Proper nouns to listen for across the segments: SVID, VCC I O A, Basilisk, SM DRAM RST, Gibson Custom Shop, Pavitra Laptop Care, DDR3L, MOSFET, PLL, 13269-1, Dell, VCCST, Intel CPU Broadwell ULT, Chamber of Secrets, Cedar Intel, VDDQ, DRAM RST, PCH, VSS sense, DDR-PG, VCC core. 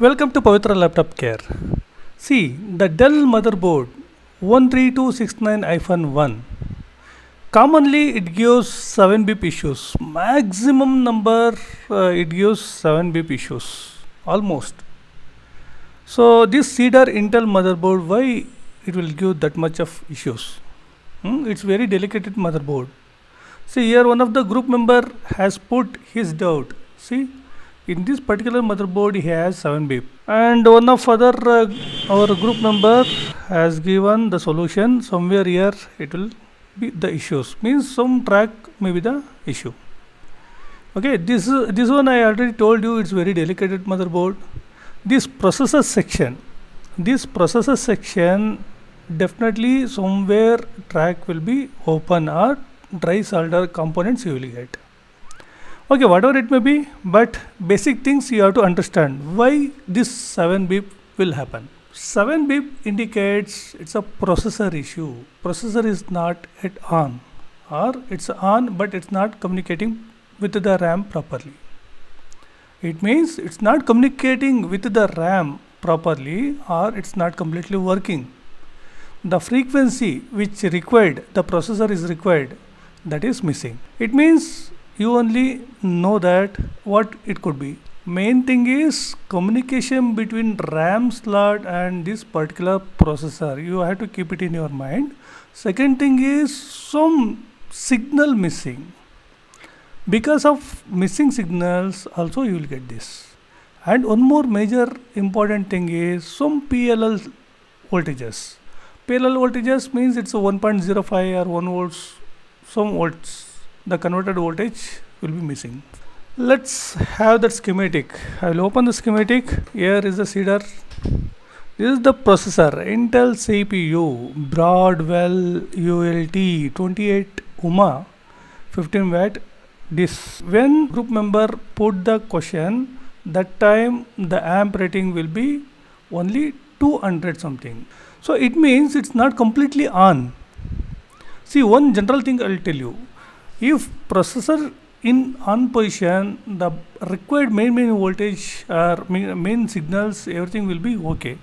Welcome to Pavitra Laptop Care. See, the Dell motherboard 13269-1. Commonly it gives 7-bip issues. Maximum number it gives 7-bip issues. Almost. So this Cedar Intel motherboard, why it will give that much of issues? It's very delicate motherboard. See, here one of the group member has put his doubt. See, in this particular motherboard he has 7-bip, and one of other our group member has given the solution. Somewhere here it will be the issues, means some track may be the issue. Okay, this one I already told you, it's very delicate motherboard. This processor section definitely somewhere track will be open or dry solder components you will get. Okay, whatever it may be, but basic things you have to understand why this 7-bip will happen. 7-bip indicates it's a processor issue. Processor is not at on, or it's on but it's not communicating with the RAM properly. It means it's not communicating with the RAM properly, or it's not completely working. The frequency which required, the processor is required, that is missing. It means you only know that what it could be. Main thing is communication between RAM slot and this particular processor. You have to keep it in your mind. Second thing is some signal missing. Because of missing signals also you will get this. And one more major important thing is some PLL voltages. PLL voltages means it's a 1.05 or 1 volts, some volts, the converted voltage will be missing. Let's have that schematic. I will open the schematic. Here is the Cedar. This is the processor, Intel CPU Broadwell ULT 28 UMA 15 watt. This, when group member put the question, that time the amp rating will be only 200 something. So it means it's not completely on. See, one general thing I will tell you. If processor in on position, the required main voltage or main signals, everything will be okay.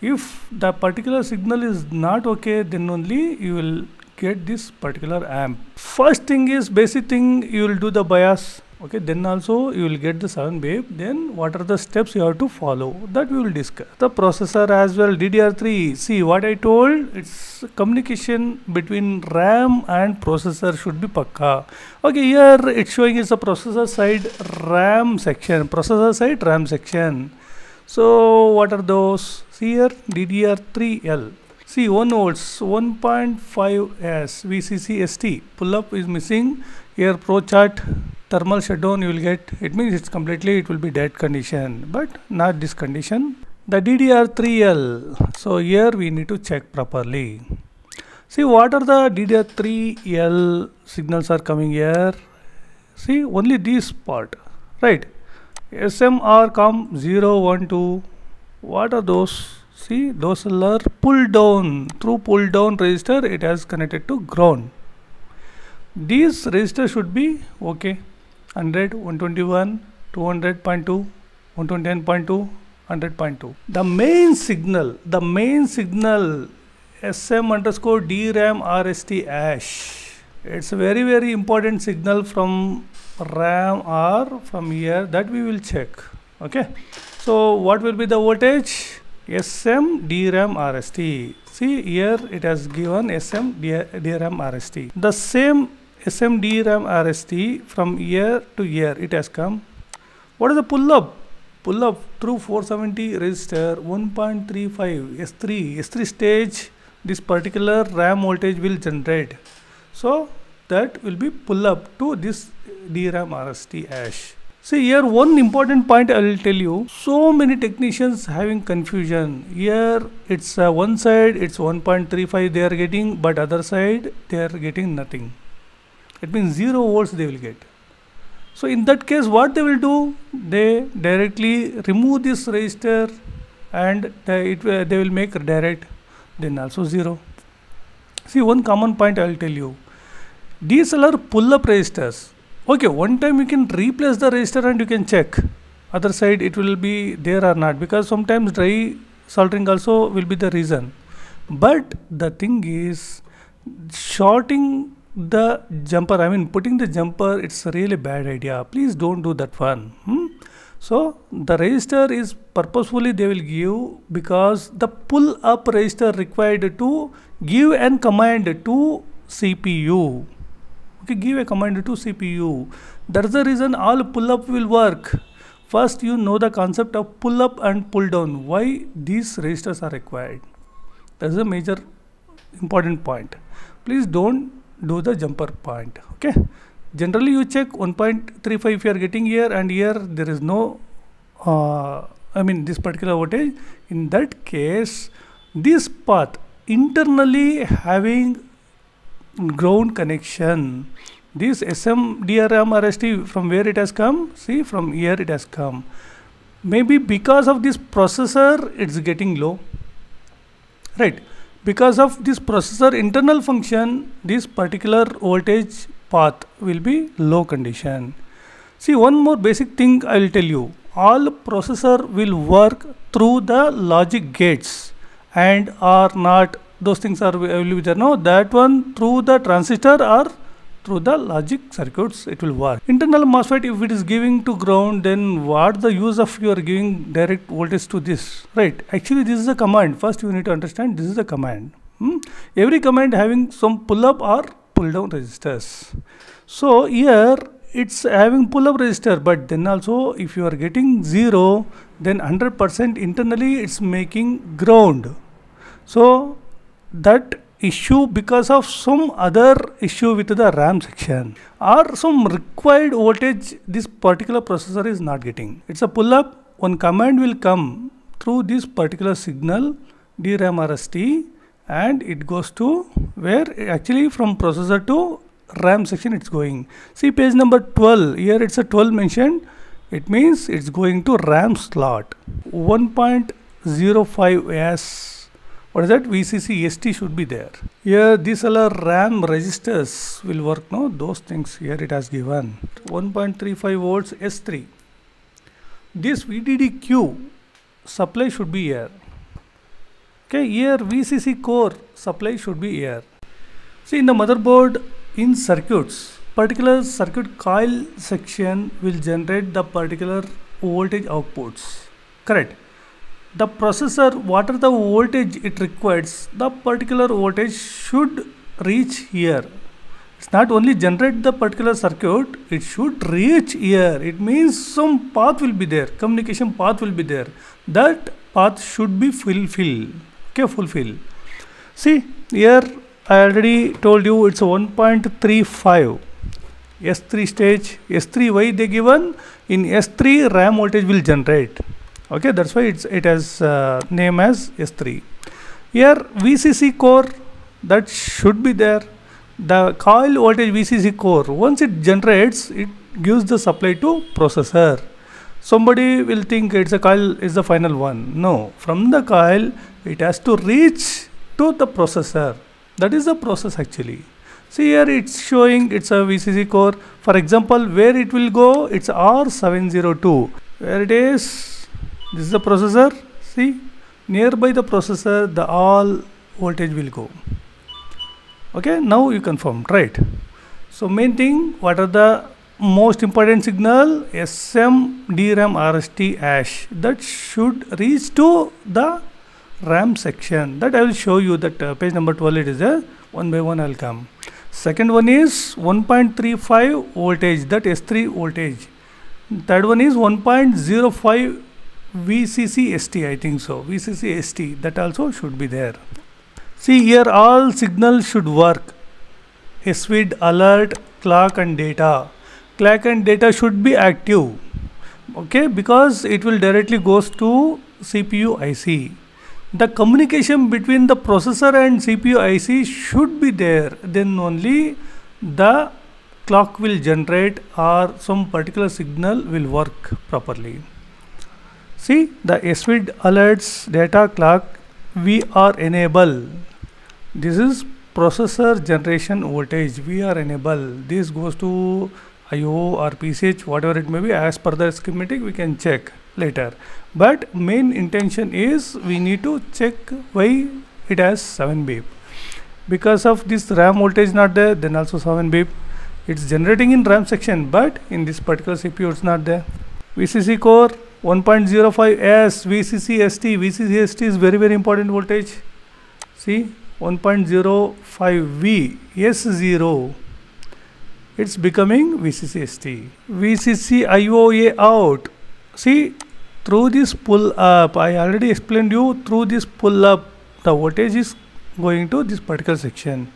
If the particular signal is not okay, then only you will get this particular amp. First thing is basic thing, you will do the bias. Okay, then also you will get the 7-bip. Then what are the steps you have to follow, that we will discuss. The processor as well, DDR3. See what I told, it's communication between RAM and processor should be pakka. Okay, here it's showing is the processor side RAM section. Processor side RAM section. So what are those? See here, DDR3L. See, 1 volts, 1.5S, VCCST. Pull up is missing. Here pro chart. Thermal shutdown you will get. It means it's completely, it will be dead condition, but not this condition. The DDR3L, so here we need to check properly. See what are the DDR3L signals are coming here. See only this part, right? SMR COM 012, what are those? See, those are pull down, through pull down resistor it has connected to ground. These resistor should be okay. 100, 121, 200.2, 129.2, 100.2. The main signal SM_DRAM RST#. It's a very, very important signal from RAM or from here, that we will check. Okay. So what will be the voltage? SM DRAM RST. See here it has given SM DRAM RST. The same SM DRAM RST from year to year it has come. What is the pull up? Pull up through 470 resistor 1.35 S3 stage. This particular RAM voltage will generate. So that will be pull up to this DRAM RST#. See here one important point I will tell you. So many technicians having confusion. Here it's one side it's 1.35 they are getting, but other side they are getting nothing. It means 0 volts they will get. So in that case what they will do, they directly remove this resistor and they will make direct, then also 0. See one common point I will tell you. These are pull up resistors. Okay, one time you can replace the resistor and you can check. other side it will be there or not, because sometimes dry soldering also will be the reason. But the thing is, shorting the jumper, I mean putting the jumper, it's a really bad idea. Please don't do that one. So the resistor is purposefully they will give, because the pull up resistor required to give a command to CPU. Okay, give a command to CPU. That's the reason all pull up will work. First you know the concept of pull up and pull down, why these resistors are required. That's a major important point. Please don't do the jumper point. Okay, generally you check 1.35 if you are getting here, and here there is no I mean this particular voltage. In that case, this path internally having ground connection, this DRAM RST, from where it has come, see, from here it has come, maybe because of this processor it's getting low, right? Because of this processor internal function, this particular voltage path will be low condition. See, one more basic thing I will tell you. All processor will work through the logic gates and or not, those things are will be there. No, that one through the transistor or through the logic circuits it will work. Internal MOSFET, if it is giving to ground, then what the use of you are giving direct voltage to this, right? Actually this is a command. First you need to understand this is a command. Every command having some pull up or pull down resistors. So here it's having pull up resistor, but then also if you are getting 0, then 100% internally it's making ground. So that issue because of some other issue with the RAM section or some required voltage this particular processor is not getting. It's a pull up. One command will come through this particular signal DRAM RST, and it goes to where actually from processor to RAM section it's going. See page number 12, here it's a 12 mentioned. It means it's going to RAM slot 1.05s. What is that? VCCST should be there. Here these are RAM resistors will work, no? Those things here it has given. 1.35 volts S3. This VDDQ supply should be here. Okay, here VCC core supply should be here. See in the motherboard, in circuits, particular circuit coil section will generate the particular voltage outputs. Correct. The processor, what are the voltage it requires, the particular voltage should reach here. It's not only generate the particular circuit, it should reach here. It means some path will be there, communication path will be there. That path should be fulfilled. Okay, fulfill. See, here I already told you it's 1.35. S3 stage, S3 why they given? In S3 RAM voltage will generate. Okay, that's why it has name as S3. Here VCC core, that should be there. The coil voltage VCC core, once it generates, it gives the supply to processor. Somebody will think it's a coil is the final one. No, from the coil it has to reach to the processor. That is the process actually. See here it's showing it's a VCC core. For example, where it will go, it's R702. Where it is, this is the processor. See, nearby the processor, the all voltage will go. Okay, now you confirmed, right? So main thing, what are the most important signal? SM DRAM RST hash, that should reach to the RAM section. That I will show you that page number 12 it is there. One by one I will come. Second one is 1.35 voltage, that S3 voltage. Third one is 1.05 VCCST, I think so. VCCST, that also should be there. See here all signals should work. SVID, alert, clock and data. Clock and data should be active. Okay, because it will directly goes to CPU IC. The communication between the processor and CPU IC should be there. Then only the clock will generate or some particular signal will work properly. See, the SVID, alerts, data, clock, VR enable. This is processor generation voltage, VR enable. This goes to IO or PCH, whatever it may be, as per the schematic we can check later. But main intention is we need to check why it has 7 bip. Because of this RAM voltage not there, then also 7 bip. It's generating in RAM section, but in this particular CPU it's not there. VCC core 1.05 S, VCCST. VCCST is very important voltage. See 1.05 V, S0. It's becoming VCCST. VCC I O A out. See, through this pull up, I already explained you, through this pull up the voltage is going to this particular section.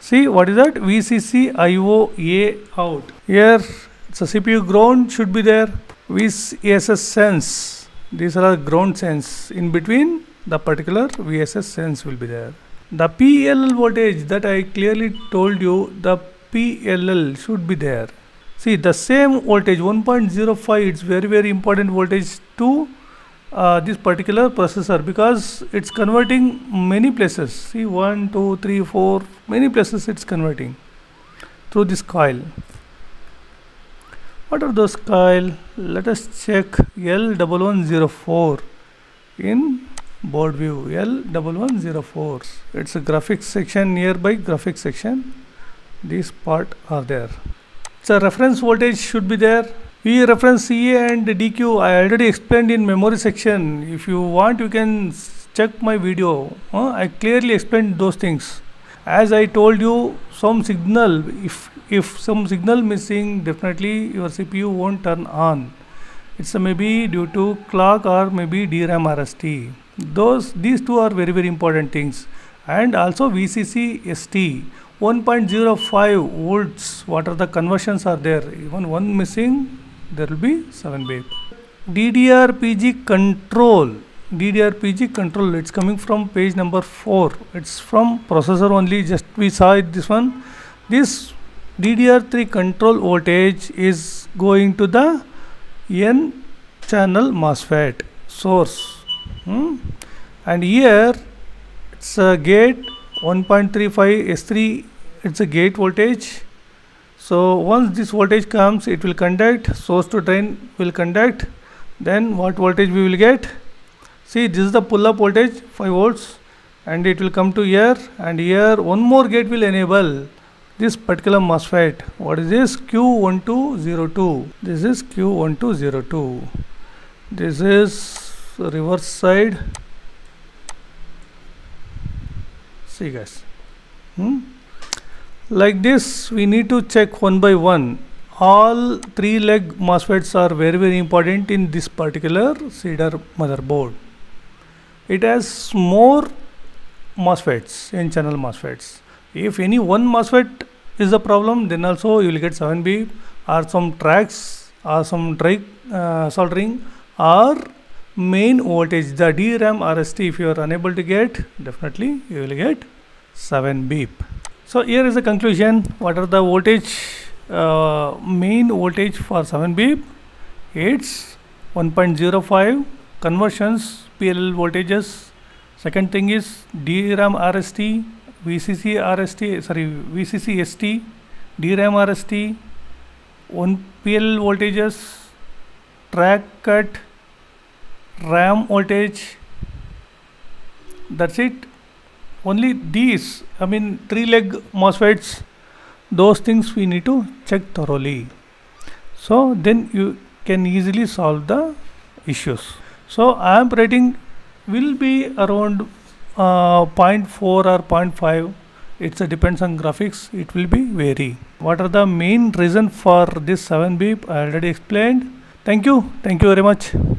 See what is that? VCC I O A out. Here it's a CPU ground should be there. VSS sense. These are ground sense. In between the particular VSS sense will be there. The PLL voltage that I clearly told you, the PLL should be there. See the same voltage 1.05, it's very important voltage to this particular processor, because it's converting many places. See 1, 2, 3, 4 many places it's converting through this coil. What are those coil? Let us check L1104 in board view. L1104, it's a graphics section, nearby graphics section. These part are there. So reference voltage should be there. We reference CA and DQ. I already explained in memory section. If you want, you can check my video. I clearly explained those things. As I told you, some signal. If some signal missing, definitely your CPU won't turn on. It's maybe due to clock or maybe DRAM RST. These two are very important things. And also VCCST. 1.05 volts, what are the conversions are there? Even one missing, there will be 7 bit. DDR-PG control. DDR-PG control, it's coming from page number 4. It's from processor only, just we saw it, this one. This DDR3 control voltage is going to the N channel MOSFET source. And here, it's a gate. 1.35 S3, it's a gate voltage. So once this voltage comes, it will conduct, source to drain will conduct. Then what voltage we will get? See, this is the pull up voltage 5 volts and it will come to here, and here one more gate will enable this particular MOSFET. What is this? Q1202. This is Q1202. This is reverse side. See guys, like this we need to check one by one. All 3-leg MOSFETs are very important in this particular Cedar motherboard. It has more MOSFETs, N-channel MOSFETs. If any one MOSFET is a problem, then also you will get 7 bip or some tracks or some dry soldering or main voltage, the DRAM RST, if you are unable to get, definitely you will get 7 bip. So here is the conclusion. What are the voltage, main voltage for 7 bip? It's 1.05 conversions, PLL voltages. Second thing is DRAM RST, VCCST, DRAM RST, PLL voltages, track cut, RAM voltage. That's it. Only these, I mean 3-leg MOSFETs, those things we need to check thoroughly. So then you can easily solve the issues. So I am rating will be around 0.4 or 0.5. It depends on graphics. It will be vary. What are the main reason for this 7 bip? I already explained. Thank you. Thank you very much.